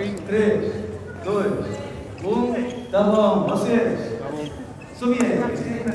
Ring 3, 2, 1, damos, vocês. Subir.